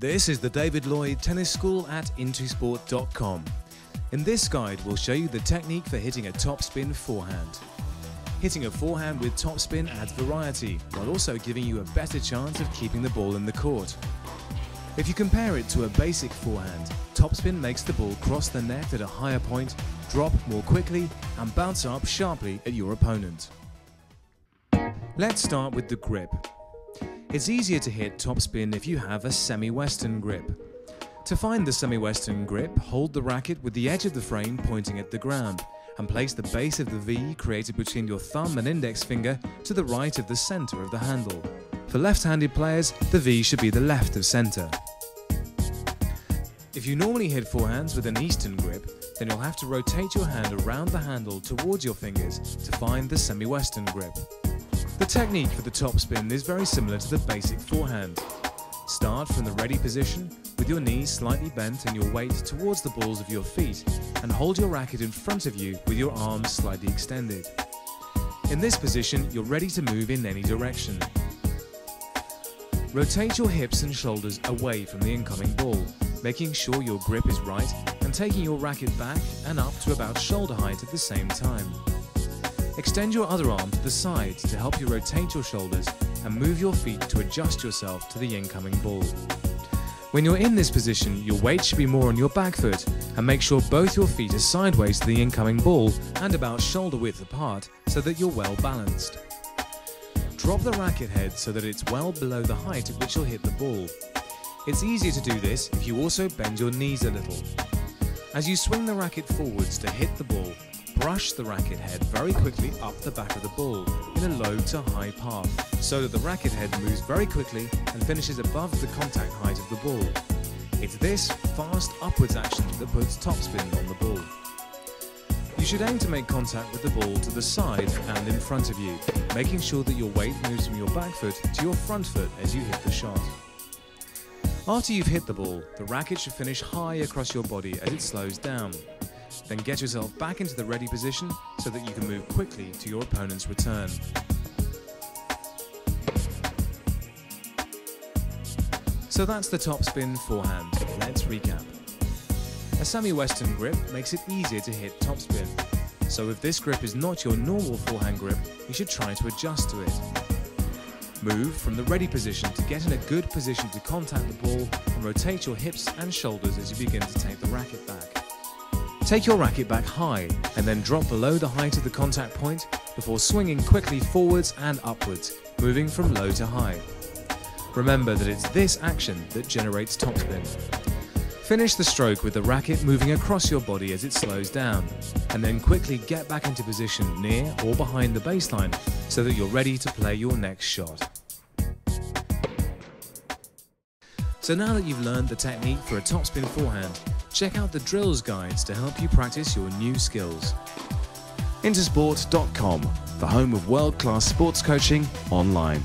This is the David Lloyd Tennis School at intosport.com. In this guide, we'll show you the technique for hitting a topspin forehand. Hitting a forehand with topspin adds variety, while also giving you a better chance of keeping the ball in the court. If you compare it to a basic forehand, topspin makes the ball cross the net at a higher point, drop more quickly, and bounce up sharply at your opponent. Let's start with the grip. It's easier to hit topspin if you have a semi-western grip. To find the semi-western grip, hold the racket with the edge of the frame pointing at the ground, and place the base of the V created between your thumb and index finger to the right of the center of the handle. For left-handed players, the V should be the left of center. If you normally hit forehands with an eastern grip, then you'll have to rotate your hand around the handle towards your fingers to find the semi-western grip. The technique for the topspin is very similar to the basic forehand. Start from the ready position, with your knees slightly bent and your weight towards the balls of your feet, and hold your racket in front of you with your arms slightly extended. In this position, you're ready to move in any direction. Rotate your hips and shoulders away from the incoming ball, making sure your grip is right and taking your racket back and up to about shoulder height at the same time. Extend your other arm to the side to help you rotate your shoulders and move your feet to adjust yourself to the incoming ball. When you're in this position, your weight should be more on your back foot, and make sure both your feet are sideways to the incoming ball and about shoulder width apart so that you're well balanced. Drop the racket head so that it's well below the height at which you'll hit the ball. It's easier to do this if you also bend your knees a little. As you swing the racket forwards to hit the ball, brush the racket head very quickly up the back of the ball in a low to high path, so that the racket head moves very quickly and finishes above the contact height of the ball. It's this fast upwards action that puts topspin on the ball. You should aim to make contact with the ball to the side and in front of you, making sure that your weight moves from your back foot to your front foot as you hit the shot. After you've hit the ball, the racket should finish high across your body as it slows down. Then get yourself back into the ready position so that you can move quickly to your opponent's return. So that's the topspin forehand. Let's recap. A semi-western grip makes it easier to hit topspin. So if this grip is not your normal forehand grip, you should try to adjust to it. Move from the ready position to get in a good position to contact the ball, and rotate your hips and shoulders as you begin to take the racket back. Take your racket back high and then drop below the height of the contact point before swinging quickly forwards and upwards, moving from low to high. Remember that it's this action that generates topspin. Finish the stroke with the racket moving across your body as it slows down, and then quickly get back into position near or behind the baseline so that you're ready to play your next shot. So now that you've learned the technique for a topspin forehand, check out the drills guides to help you practice your new skills. Intosport.com, the home of world-class sports coaching online.